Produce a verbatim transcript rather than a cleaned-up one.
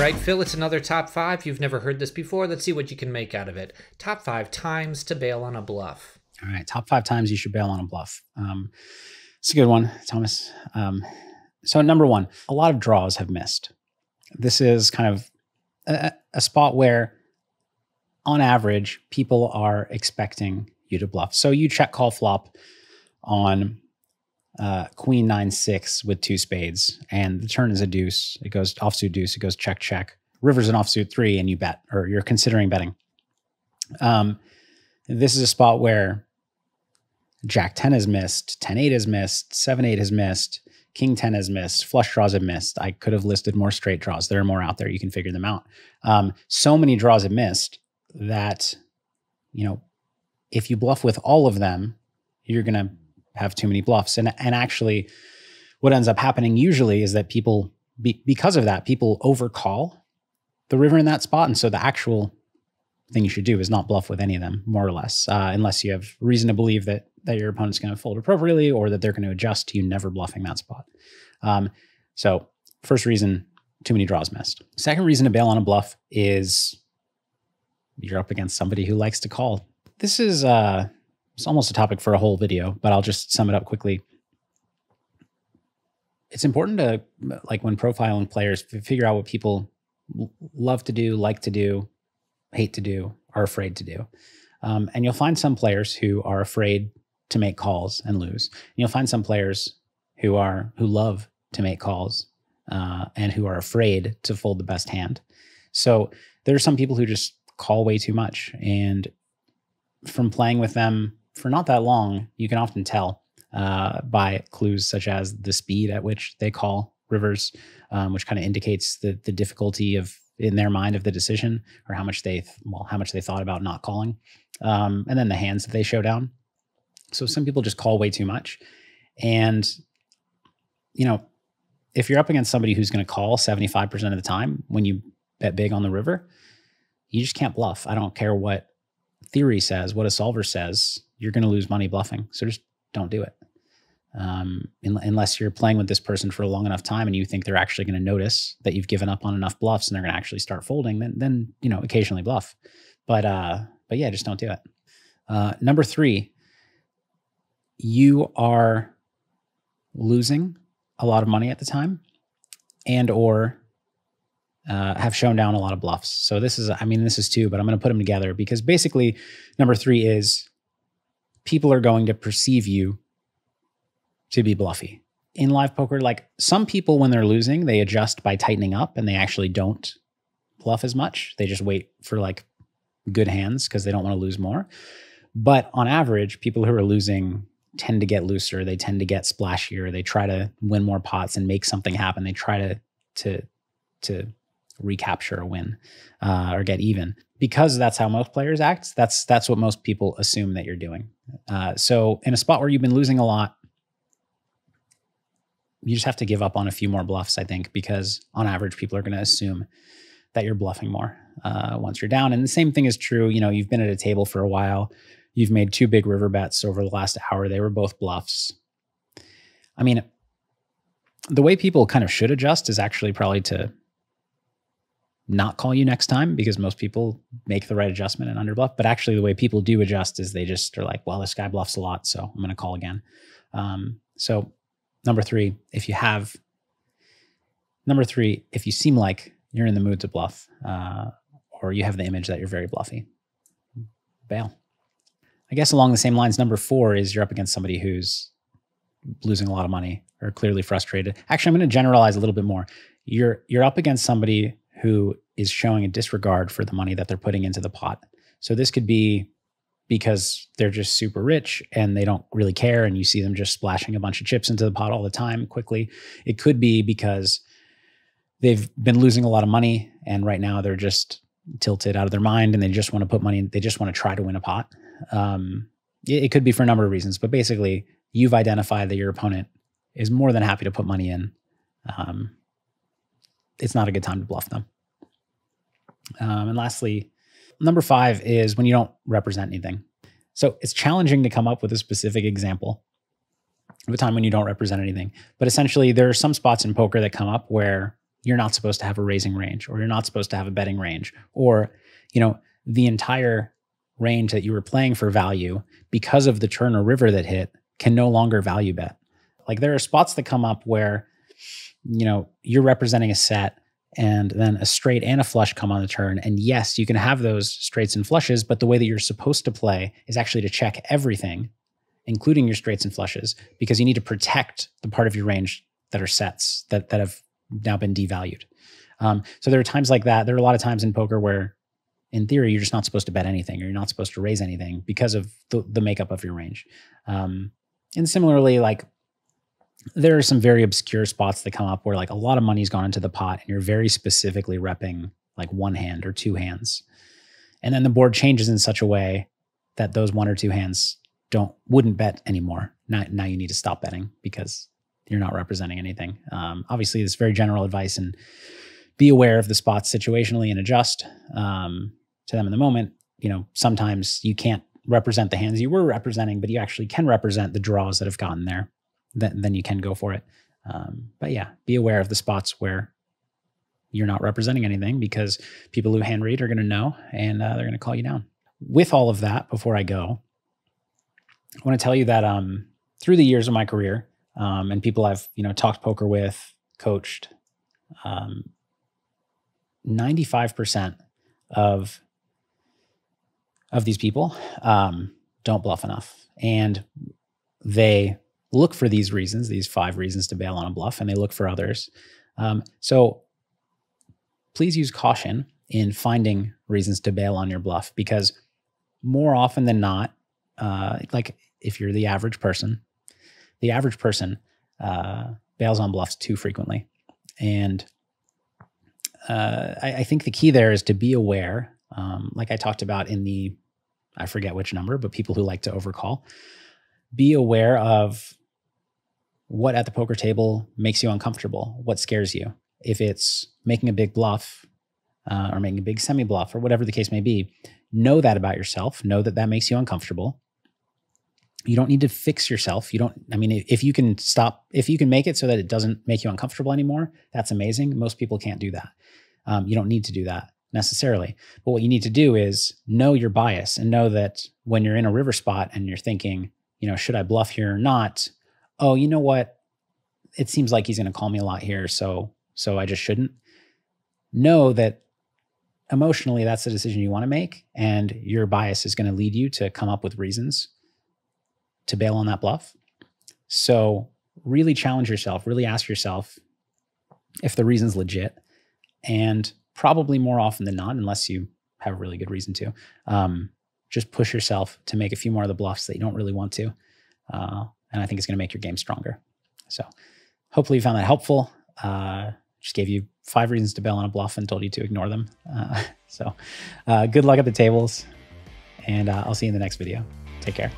right, Phil, it's another top five. You've never heard this before. Let's see what you can make out of it. Top five times to bail on a bluff. All right, top five times you should bail on a bluff. Um, it's a good one, Thomas. Um, so number one, a lot of draws have missed. This is kind of a, a spot where, on average, people are expecting you to bluff. So you check call flop on uh, queen nine six with two spades, and the turn is a deuce. It goes offsuit deuce. It goes check check. River's an offsuit three, and you bet, or you're considering betting. Um, this is a spot where jack ten is missed, ten eight is missed, seven eight is missed, king ten is missed, flush draws have missed. I could have listed more straight draws. There are more out there. You can figure them out. Um, so many draws have missed that, you know, if you bluff with all of them, you're going to have too many bluffs. And, and actually what ends up happening usually is that people, be, because of that, people overcall the river in that spot. And so the actual thing you should do is not bluff with any of them, more or less, uh, unless you have reason to believe that, that your opponent's going to fold appropriately or that they're going to adjust to you never bluffing that spot. Um, so first reason, too many draws missed. Second reason to bail on a bluff is you're up against somebody who likes to call. This is uh, it's almost a topic for a whole video, but I'll just sum it up quickly. It's important to, like when profiling players, figure out what people love to do, like to do, hate to do, are afraid to do. Um, and you'll find some players who are afraid to make calls and lose. And you'll find some players who are who love to make calls uh, and who are afraid to fold the best hand. So there are some people who just call way too much, and from playing with them for not that long, you can often tell uh, by clues such as the speed at which they call rivers, um, which kind of indicates the, the difficulty of, in their mind, of the decision, or how much they, well, how much they thought about not calling. Um, and then the hands that they show down. So some people just call way too much. And, you know, if you're up against somebody who's going to call seventy-five percent of the time when you bet big on the river, you just can't bluff. I don't care what theory says, what a solver says, you're going to lose money bluffing. So just don't do it. Um, in, unless you're playing with this person for a long enough time and you think they're actually going to notice that you've given up on enough bluffs and they're going to actually start folding, then, then, you know, occasionally bluff. But, uh, but yeah, just don't do it. Uh, number three, you are losing a lot of money at the time and, or, Uh, have shown down a lot of bluffs. So this is, I mean, this is two, but I'm going to put them together because basically number three is people are going to perceive you to be bluffy. In live poker, like some people when they're losing, they adjust by tightening up and they actually don't bluff as much. They just wait for like good hands because they don't want to lose more. But on average, people who are losing tend to get looser. They tend to get splashier. They try to win more pots and make something happen. They try to, to, to, recapture a win uh, or get even, because that's how most players act. That's that's what most people assume that you're doing. Uh, so in a spot where you've been losing a lot, you just have to give up on a few more bluffs, I think, because on average, people are going to assume that you're bluffing more uh, once you're down. And the same thing is true. You know, you've been at a table for a while. You've made two big river bets over the last hour. They were both bluffs. I mean, the way people kind of should adjust is actually probably to not call you next time, because most people make the right adjustment and underbluff. But actually the way people do adjust is they just are like, well, this guy bluffs a lot, so I'm going to call again. Um, so number three, if you have, number three, if you seem like you're in the mood to bluff, uh, or you have the image that you're very bluffy, bail. I guess along the same lines, number four is you're up against somebody who's losing a lot of money or clearly frustrated. Actually, I'm going to generalize a little bit more. You're, you're up against somebody who is showing a disregard for the money that they're putting into the pot. So this could be because they're just super rich and they don't really care, and you see them just splashing a bunch of chips into the pot all the time quickly. It could be because they've been losing a lot of money and right now they're just tilted out of their mind and they just want to put money in, they just want to try to win a pot. Um, it, it could be for a number of reasons, but basically you've identified that your opponent is more than happy to put money in. Um, it's not a good time to bluff them. Um, and lastly, number five is when you don't represent anything. So it's challenging to come up with a specific example of a time when you don't represent anything. But essentially there are some spots in poker that come up where you're not supposed to have a raising range, or you're not supposed to have a betting range, or, you know, the entire range that you were playing for value because of the churn or river that hit can no longer value bet. Like there are spots that come up where, you know, you're representing a set and then a straight and a flush come on the turn. And yes, you can have those straights and flushes, but the way that you're supposed to play is actually to check everything, including your straights and flushes, because you need to protect the part of your range that are sets that, that have now been devalued. Um, so there are times like that. There are a lot of times in poker where in theory, you're just not supposed to bet anything, or you're not supposed to raise anything because of the, the makeup of your range. Um, and similarly, like there are some very obscure spots that come up where like a lot of money's gone into the pot and you're very specifically repping like one hand or two hands. And then the board changes in such a way that those one or two hands don't, wouldn't bet anymore. Now, now you need to stop betting because you're not representing anything. Um, obviously this is very general advice, and be aware of the spots situationally and adjust. Um, to them in the moment, you know, sometimes you can't represent the hands you were representing, but you actually can represent the draws that have gotten there. Th then you can go for it. Um, but yeah, be aware of the spots where you're not representing anything, because people who hand read are going to know, and uh, they're going to call you down. With all of that, before I go, I want to tell you that um, through the years of my career um, and people I've, you know, talked poker with, coached, um, ninety-five percent of of these people um, don't bluff enough. And they look for these reasons, these five reasons to bail on a bluff, and they look for others. Um, so please use caution in finding reasons to bail on your bluff, because more often than not, uh, like if you're the average person, the average person uh, bails on bluffs too frequently. And uh, I, I think the key there is to be aware. Um, like I talked about in the, I forget which number, but people who like to overcall, be aware of what at the poker table makes you uncomfortable, what scares you. If it's making a big bluff uh, or making a big semi-bluff or whatever the case may be, know that about yourself. Know that that makes you uncomfortable. You don't need to fix yourself. You don't, I mean, if you can stop, if you can make it so that it doesn't make you uncomfortable anymore, that's amazing. Most people can't do that. Um, you don't need to do that necessarily. But what you need to do is know your bias, and know that when you're in a river spot and you're thinking, you know, should I bluff here or not? Oh, you know what? It seems like he's going to call me a lot here. So, so I just shouldn't. Know that emotionally, that's the decision you want to make. And your bias is going to lead you to come up with reasons to bail on that bluff. So really challenge yourself, really ask yourself if the reason's legit, and probably more often than not, unless you have a really good reason to, um, just push yourself to make a few more of the bluffs that you don't really want to. Uh, and I think it's going to make your game stronger. So hopefully you found that helpful. Uh, just gave you five reasons to bail on a bluff and told you to ignore them. Uh, so uh, good luck at the tables, and uh, I'll see you in the next video. Take care.